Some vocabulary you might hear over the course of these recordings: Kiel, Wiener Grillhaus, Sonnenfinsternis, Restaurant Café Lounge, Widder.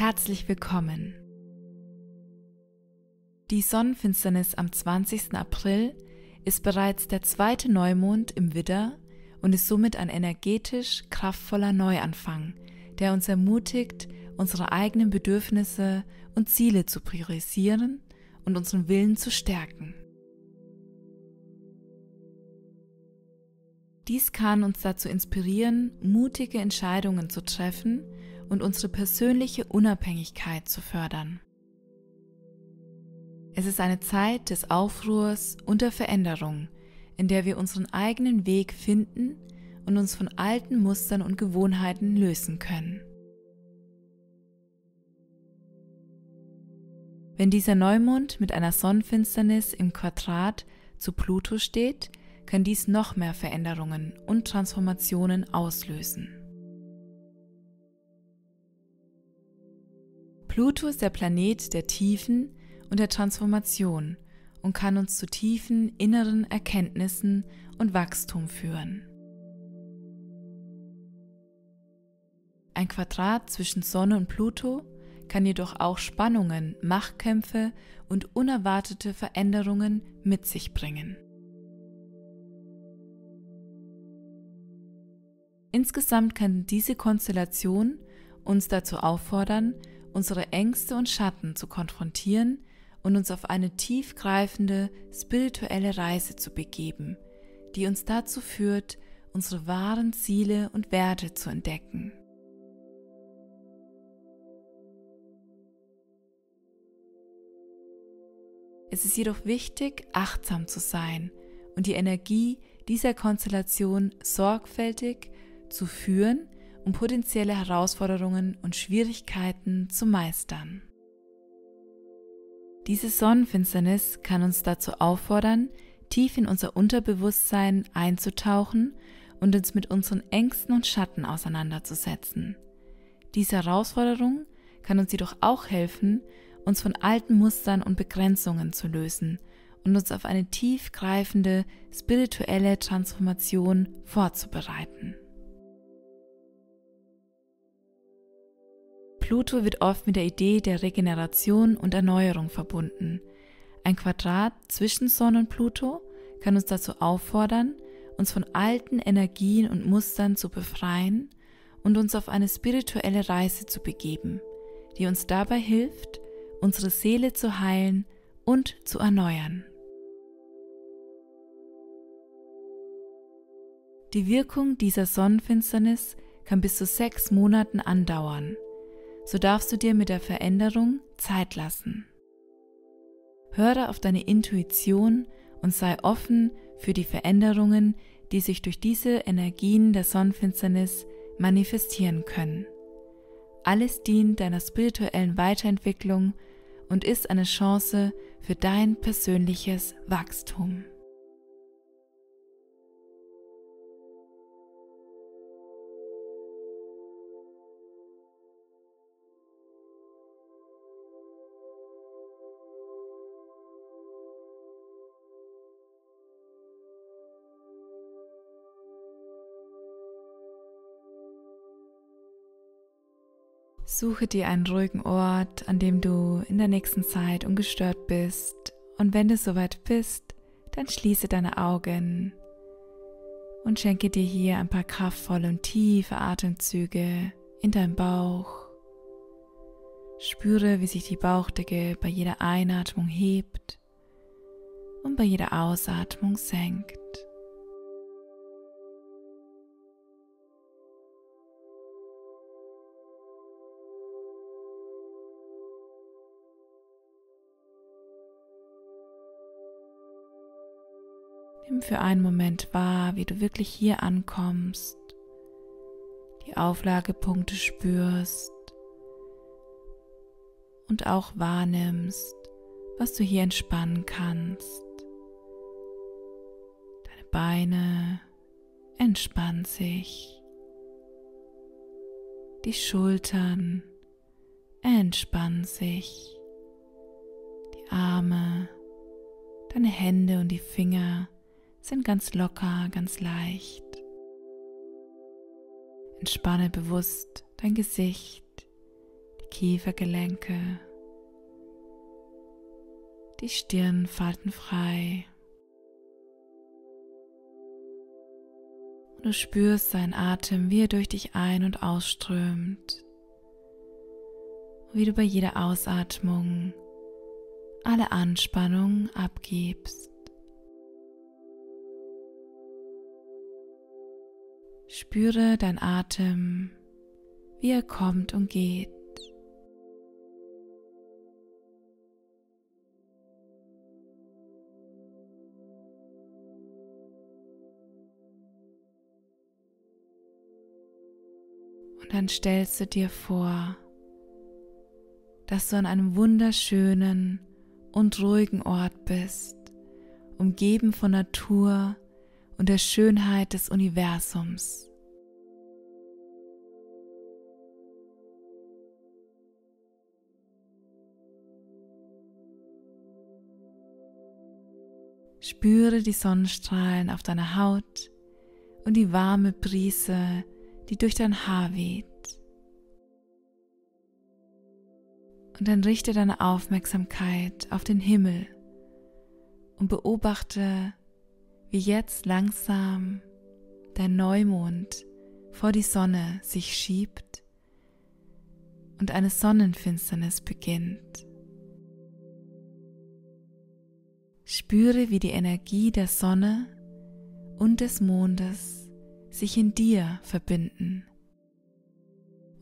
Herzlich willkommen! Die Sonnenfinsternis am 20. April ist bereits der zweite Neumond im Widder und ist somit ein energetisch kraftvoller Neuanfang, der uns ermutigt, unsere eigenen Bedürfnisse und Ziele zu priorisieren und unseren Willen zu stärken. Dies kann uns dazu inspirieren, mutige Entscheidungen zu treffen und unsere persönliche Unabhängigkeit zu fördern. Es ist eine Zeit des Aufruhrs und der Veränderung, in der wir unseren eigenen Weg finden und uns von alten Mustern und Gewohnheiten lösen können. Wenn dieser Neumond mit einer Sonnenfinsternis im Quadrat zu Pluto steht, kann dies noch mehr Veränderungen und Transformationen auslösen. Pluto ist der Planet der Tiefen und der Transformation und kann uns zu tiefen inneren Erkenntnissen und Wachstum führen. Ein Quadrat zwischen Sonne und Pluto kann jedoch auch Spannungen, Machtkämpfe und unerwartete Veränderungen mit sich bringen. Insgesamt kann diese Konstellation uns dazu auffordern, unsere Ängste und Schatten zu konfrontieren und uns auf eine tiefgreifende spirituelle Reise zu begeben, die uns dazu führt, unsere wahren Ziele und Werte zu entdecken. Es ist jedoch wichtig, achtsam zu sein und die Energie dieser Konstellation sorgfältig zu führen, um potenzielle Herausforderungen und Schwierigkeiten zu meistern. Diese Sonnenfinsternis kann uns dazu auffordern, tief in unser Unterbewusstsein einzutauchen und uns mit unseren Ängsten und Schatten auseinanderzusetzen. Diese Herausforderung kann uns jedoch auch helfen, uns von alten Mustern und Begrenzungen zu lösen und uns auf eine tiefgreifende spirituelle Transformation vorzubereiten. Pluto wird oft mit der Idee der Regeneration und Erneuerung verbunden. Ein Quadrat zwischen Sonne und Pluto kann uns dazu auffordern, uns von alten Energien und Mustern zu befreien und uns auf eine spirituelle Reise zu begeben, die uns dabei hilft, unsere Seele zu heilen und zu erneuern. Die Wirkung dieser Sonnenfinsternis kann bis zu 6 Monaten andauern. So darfst du dir mit der Veränderung Zeit lassen. Höre auf deine Intuition und sei offen für die Veränderungen, die sich durch diese Energien der Sonnenfinsternis manifestieren können. Alles dient deiner spirituellen Weiterentwicklung und ist eine Chance für dein persönliches Wachstum. Suche dir einen ruhigen Ort, an dem du in der nächsten Zeit ungestört bist, und wenn du soweit bist, dann schließe deine Augen und schenke dir hier ein paar kraftvolle und tiefe Atemzüge in deinen Bauch. Spüre, wie sich die Bauchdecke bei jeder Einatmung hebt und bei jeder Ausatmung senkt. Nimm für einen Moment wahr, wie du wirklich hier ankommst, die Auflagepunkte spürst und auch wahrnimmst, was du hier entspannen kannst. Deine Beine entspannen sich, die Schultern entspannen sich, die Arme, deine Hände und die Finger sind ganz locker, ganz leicht. Entspanne bewusst dein Gesicht, die Kiefergelenke, die Stirn faltenfrei. Du spürst seinen Atem, wie er durch dich ein- und ausströmt, wie du bei jeder Ausatmung alle Anspannung abgibst. Spüre deinen Atem, wie er kommt und geht. Und dann stellst du dir vor, dass du an einem wunderschönen und ruhigen Ort bist, umgeben von Natur und der Schönheit des Universums. Spüre die Sonnenstrahlen auf deiner Haut und die warme Brise, die durch dein Haar weht. Und dann richte deine Aufmerksamkeit auf den Himmel und beobachte, wie jetzt langsam dein Neumond vor die Sonne sich schiebt und eine Sonnenfinsternis beginnt. Spüre, wie die Energie der Sonne und des Mondes sich in dir verbinden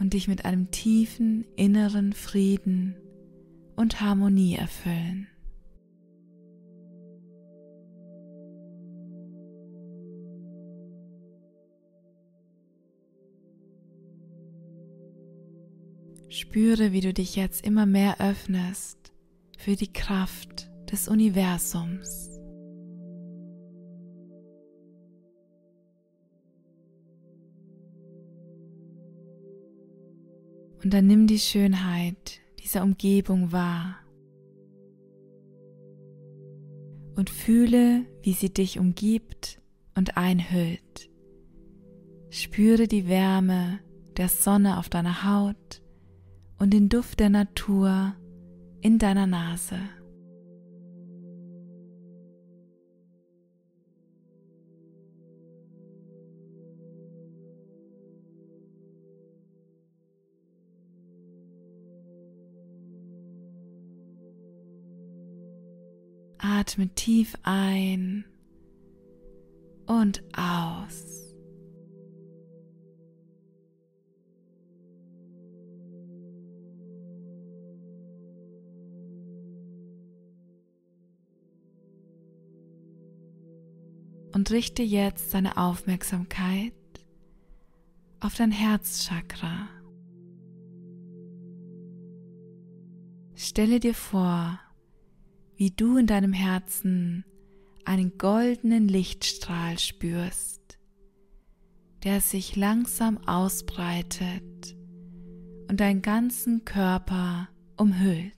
und dich mit einem tiefen inneren Frieden und Harmonie erfüllen. Spüre, wie du dich jetzt immer mehr öffnest für die Kraft des Universums. Und dann nimm die Schönheit dieser Umgebung wahr und fühle, wie sie dich umgibt und einhüllt. Spüre die Wärme der Sonne auf deiner Haut und den Duft der Natur in deiner Nase. Atme tief ein und aus. Und richte jetzt deine Aufmerksamkeit auf dein Herzchakra. Stelle dir vor, wie du in deinem Herzen einen goldenen Lichtstrahl spürst, der sich langsam ausbreitet und deinen ganzen Körper umhüllt.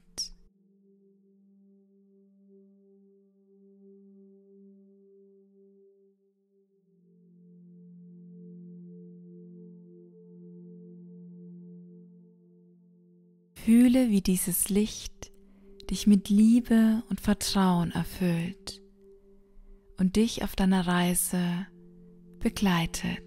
Fühle, wie dieses Licht dich mit Liebe und Vertrauen erfüllt und dich auf deiner Reise begleitet.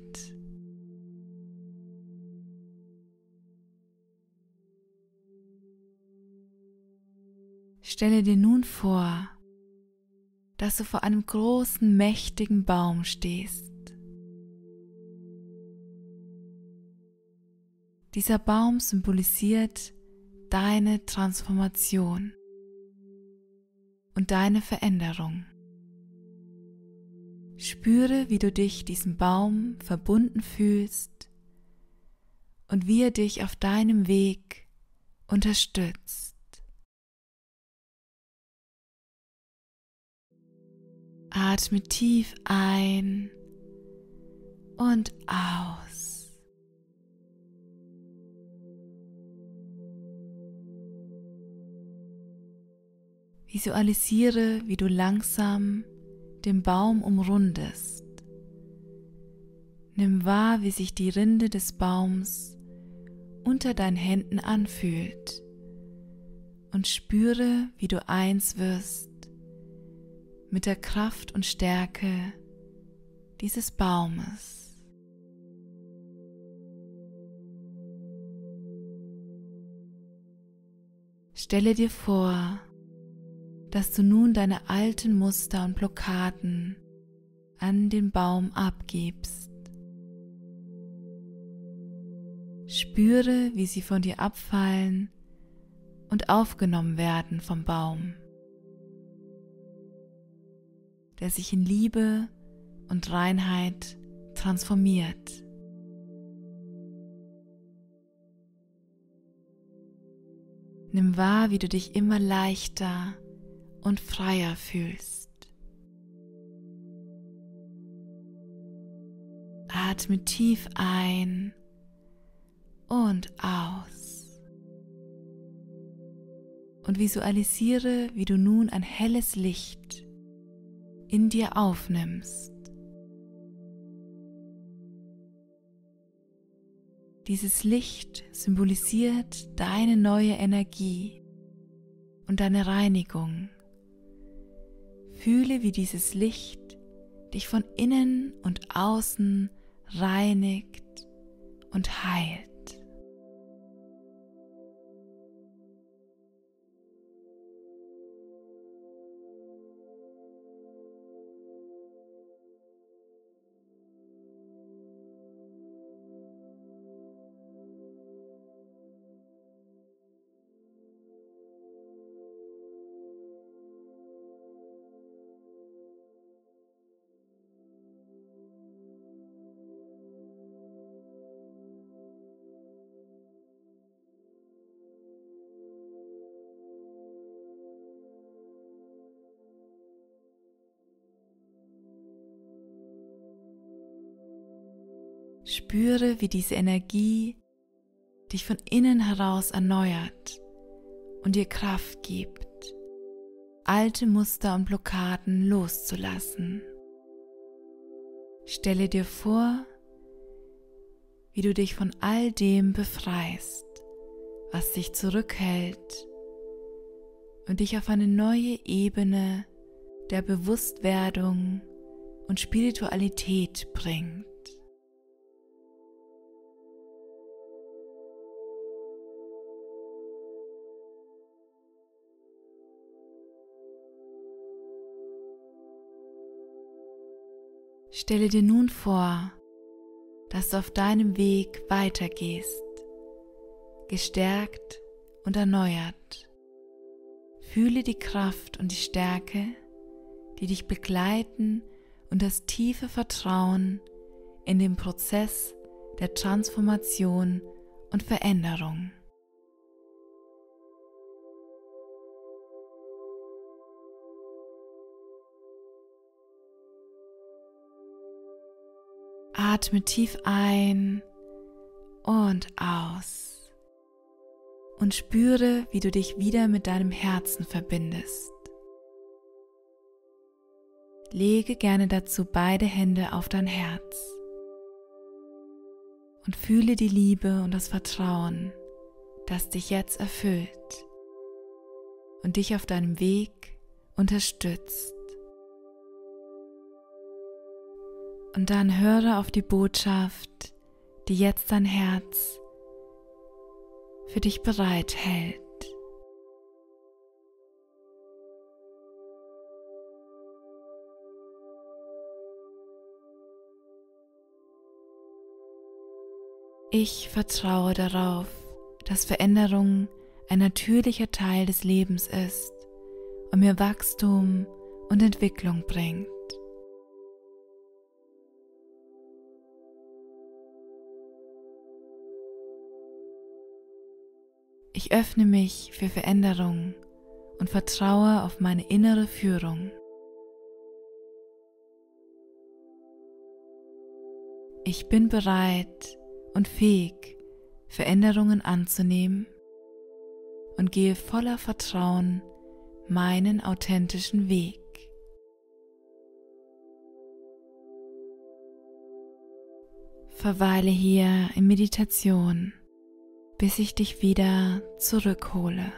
Stelle dir nun vor, dass du vor einem großen, mächtigen Baum stehst. Dieser Baum symbolisiert deine Transformation und deine Veränderung. Spüre, wie du dich diesem Baum verbunden fühlst und wie er dich auf deinem Weg unterstützt. Atme tief ein und aus. Visualisiere, wie du langsam den Baum umrundest. Nimm wahr, wie sich die Rinde des Baums unter deinen Händen anfühlt und spüre, wie du eins wirst mit der Kraft und Stärke dieses Baumes. Stelle dir vor, dass du nun deine alten Muster und Blockaden an den Baum abgibst. Spüre, wie sie von dir abfallen und aufgenommen werden vom Baum, der sich in Liebe und Reinheit transformiert. Nimm wahr, wie du dich immer leichter und freier fühlst. Atme tief ein und aus. Und visualisiere, wie du nun ein helles Licht in dir aufnimmst. Dieses Licht symbolisiert deine neue Energie und deine Reinigung. Fühle, wie dieses Licht dich von innen und außen reinigt und heilt. Spüre, wie diese Energie dich von innen heraus erneuert und dir Kraft gibt, alte Muster und Blockaden loszulassen. Stelle dir vor, wie du dich von all dem befreist, was dich zurückhält, und dich auf eine neue Ebene der Bewusstwerdung und Spiritualität bringt. Stelle dir nun vor, dass du auf deinem Weg weitergehst, gestärkt und erneuert. Fühle die Kraft und die Stärke, die dich begleiten, und das tiefe Vertrauen in den Prozess der Transformation und Veränderung. Atme tief ein und aus und spüre, wie du dich wieder mit deinem Herzen verbindest. Lege gerne dazu beide Hände auf dein Herz und fühle die Liebe und das Vertrauen, das dich jetzt erfüllt und dich auf deinem Weg unterstützt. Und dann höre auf die Botschaft, die jetzt dein Herz für dich bereithält. Ich vertraue darauf, dass Veränderung ein natürlicher Teil des Lebens ist und mir Wachstum und Entwicklung bringt. Ich öffne mich für Veränderung und vertraue auf meine innere Führung. Ich bin bereit und fähig, Veränderungen anzunehmen und gehe voller Vertrauen meinen authentischen Weg. Verweile hier in Meditation, bis ich dich wieder zurückhole.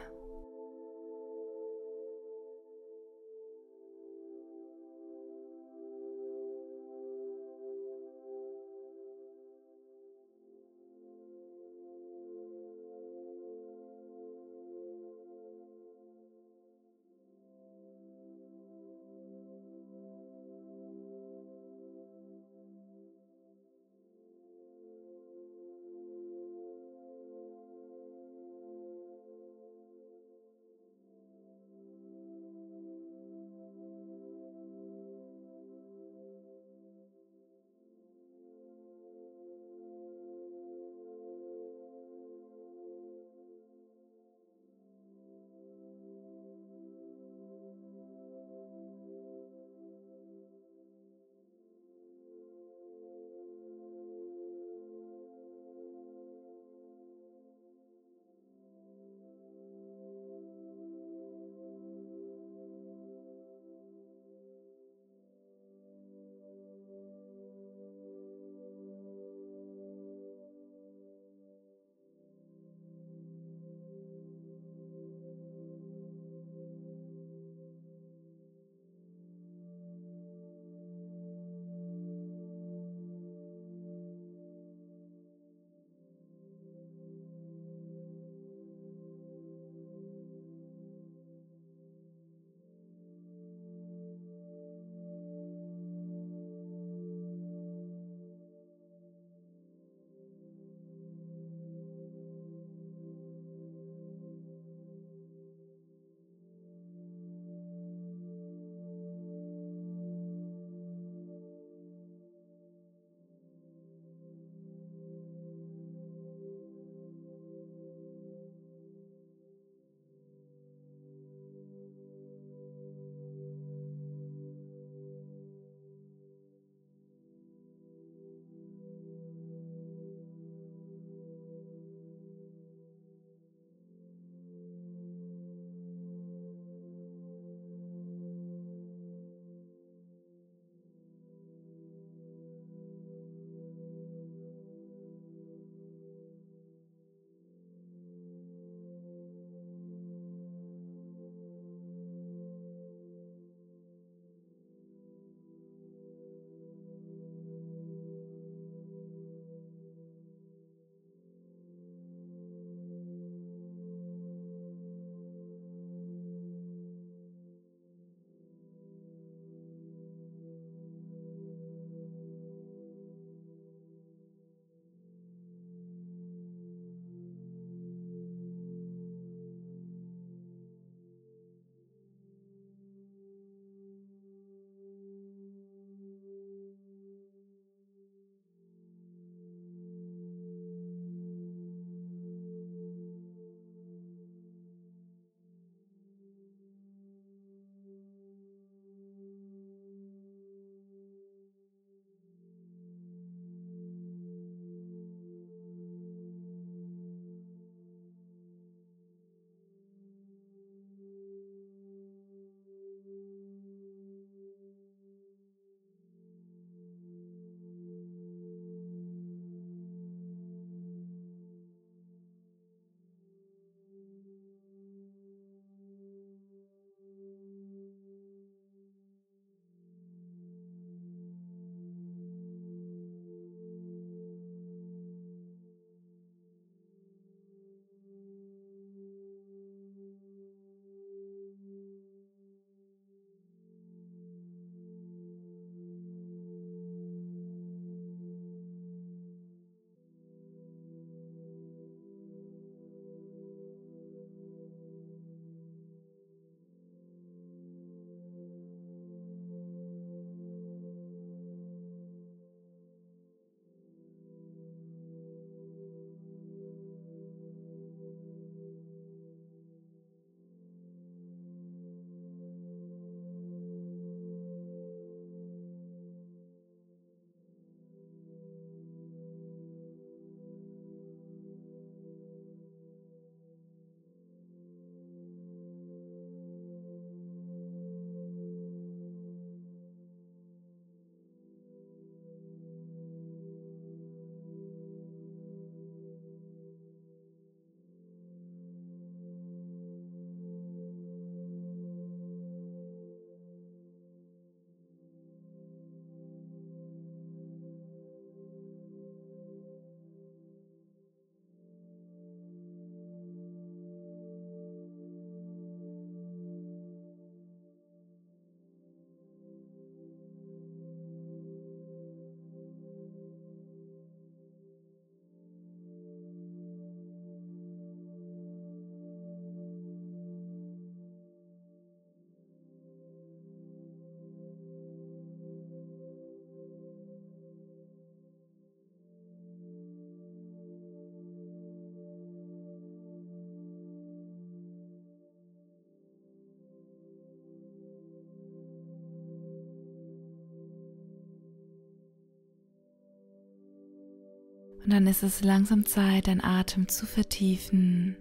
Und dann ist es langsam Zeit, deinen Atem zu vertiefen,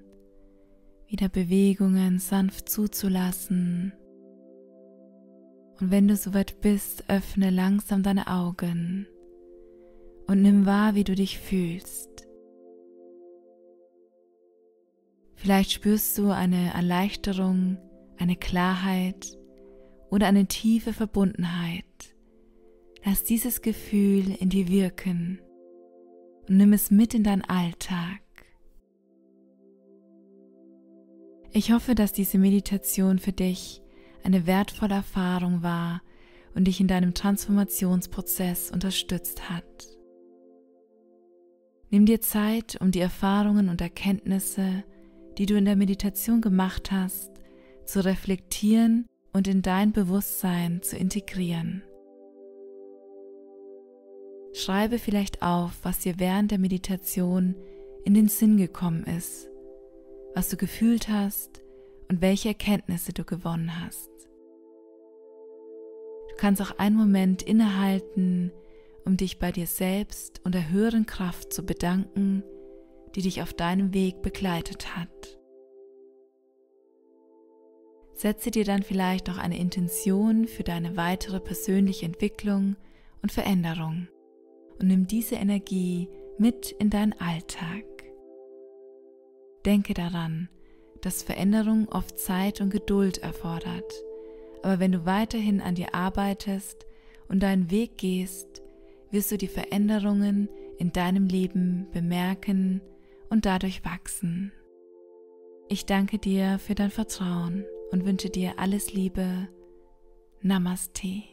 wieder Bewegungen sanft zuzulassen. Und wenn du soweit bist, öffne langsam deine Augen und nimm wahr, wie du dich fühlst. Vielleicht spürst du eine Erleichterung, eine Klarheit oder eine tiefe Verbundenheit. Lass dieses Gefühl in dir wirken und nimm es mit in deinen Alltag. Ich hoffe, dass diese Meditation für dich eine wertvolle Erfahrung war und dich in deinem Transformationsprozess unterstützt hat. Nimm dir Zeit, um die Erfahrungen und Erkenntnisse, die du in der Meditation gemacht hast, zu reflektieren und in dein Bewusstsein zu integrieren. Schreibe vielleicht auf, was dir während der Meditation in den Sinn gekommen ist, was du gefühlt hast und welche Erkenntnisse du gewonnen hast. Du kannst auch einen Moment innehalten, um dich bei dir selbst und der höheren Kraft zu bedanken, die dich auf deinem Weg begleitet hat. Setze dir dann vielleicht noch eine Intention für deine weitere persönliche Entwicklung und Veränderung und nimm diese Energie mit in deinen Alltag. Denke daran, dass Veränderung oft Zeit und Geduld erfordert, aber wenn du weiterhin an dir arbeitest und deinen Weg gehst, wirst du die Veränderungen in deinem Leben bemerken und dadurch wachsen. Ich danke dir für dein Vertrauen und wünsche dir alles Liebe. Namaste.